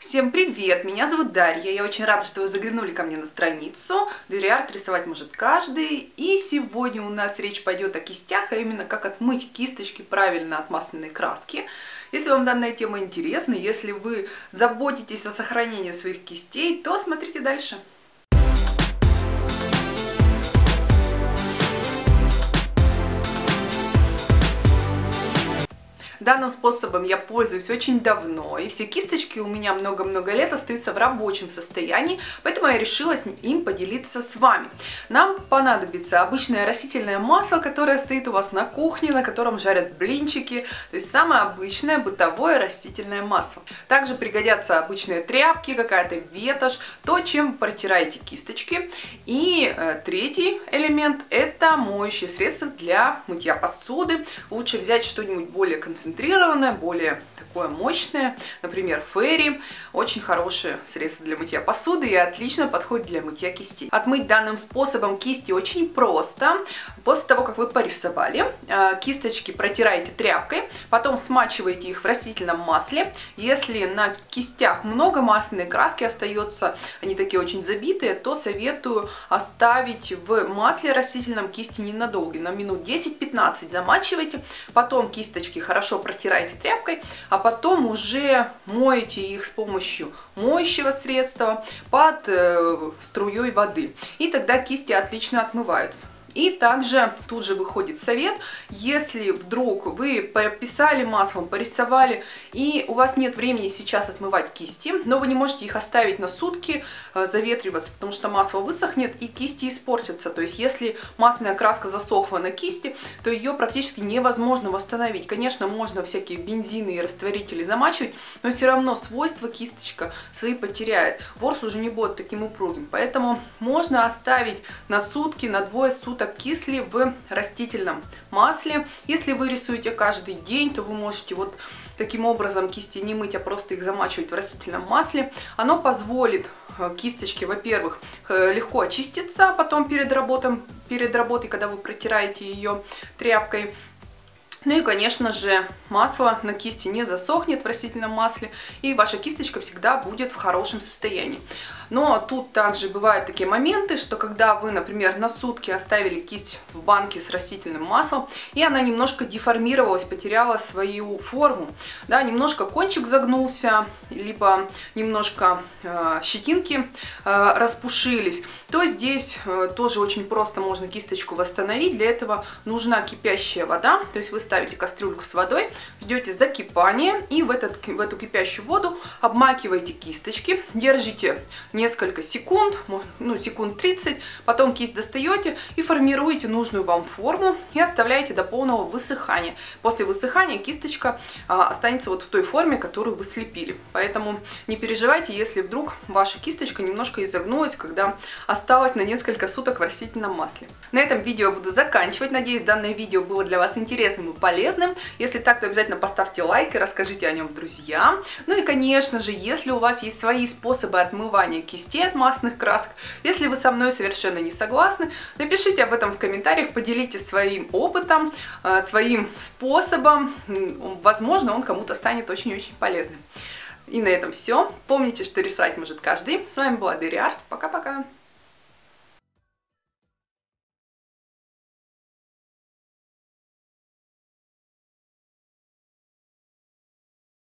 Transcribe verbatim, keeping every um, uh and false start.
Всем привет! Меня зовут Дарья. Я очень рада, что вы заглянули ко мне на страницу. Dari Art рисовать может каждый. И сегодня у нас речь пойдет о кистях, а именно как отмыть кисточки правильно от масляной краски. Если вам данная тема интересна, если вы заботитесь о сохранении своих кистей, то смотрите дальше. Данным способом я пользуюсь очень давно, и все кисточки у меня много-много лет остаются в рабочем состоянии, поэтому я решила им поделиться с вами. Нам понадобится обычное растительное масло, которое стоит у вас на кухне, на котором жарят блинчики, то есть самое обычное бытовое растительное масло. Также пригодятся обычные тряпки, какая-то ветошь, то, чем протираете кисточки. И э, третий элемент – это моющее средство для мытья посуды. Лучше взять что-нибудь более концентрированное, более такое мощное, например, Ферри. Очень хорошее средство для мытья посуды и отлично подходит для мытья кистей. Отмыть данным способом кисти очень просто. После того, как вы порисовали, кисточки протираете тряпкой, потом смачиваете их в растительном масле. Если на кистях много масляной краски остается, они такие очень забитые, то советую оставить в масле растительном кисти ненадолго, на минут десять-пятнадцать замачивайте, потом кисточки хорошо протираете тряпкой, а потом уже моете их с помощью моющего средства под э, струей воды. И тогда кисти отлично отмываются. И также тут же выходит совет: если вдруг вы прописали маслом, порисовали, и у вас нет времени сейчас отмывать кисти, но вы не можете их оставить на сутки заветриваться, потому что масло высохнет и кисти испортятся. То есть если масляная краска засохла на кисти, то ее практически невозможно восстановить. Конечно, можно всякие бензины и растворители замачивать, но все равно свойства кисточка свои потеряет. Ворс уже не будет таким упругим, поэтому можно оставить на сутки, на двое суток кисли в растительном масле. Если вы рисуете каждый день, то вы можете вот таким образом кисти не мыть, а просто их замачивать в растительном масле. Оно позволит кисточке, во-первых, легко очиститься потом перед работой, перед работой, когда вы протираете ее тряпкой. Ну и, конечно же, масло на кисти не засохнет в растительном масле, и ваша кисточка всегда будет в хорошем состоянии. Но тут также бывают такие моменты, что когда вы, например, на сутки оставили кисть в банке с растительным маслом, и она немножко деформировалась, потеряла свою форму, да, немножко кончик загнулся, либо немножко э, щетинки э, распушились, то здесь э, тоже очень просто можно кисточку восстановить. Для этого нужна кипящая вода, то есть вы ставите кастрюльку с водой, ждете закипания, и в, этот, в эту кипящую воду обмакиваете кисточки, держите несколько секунд, ну, секунд тридцать, потом кисть достаете и формируете нужную вам форму и оставляете до полного высыхания. После высыхания кисточка а, останется вот в той форме, которую вы слепили. Поэтому не переживайте, если вдруг ваша кисточка немножко изогнулась, когда осталась на несколько суток в растительном масле. На этом видео я буду заканчивать. Надеюсь, данное видео было для вас интересным и полезным. Если так, то обязательно поставьте лайк и расскажите о нем друзьям. Ну и, конечно же, если у вас есть свои способы отмывания кистей от масляных красок. Если вы со мной совершенно не согласны, напишите об этом в комментариях, поделитесь своим опытом, своим способом. Возможно, он кому-то станет очень-очень полезным. И на этом все. Помните, что рисовать может каждый. С вами была Dari Art. Пока-пока!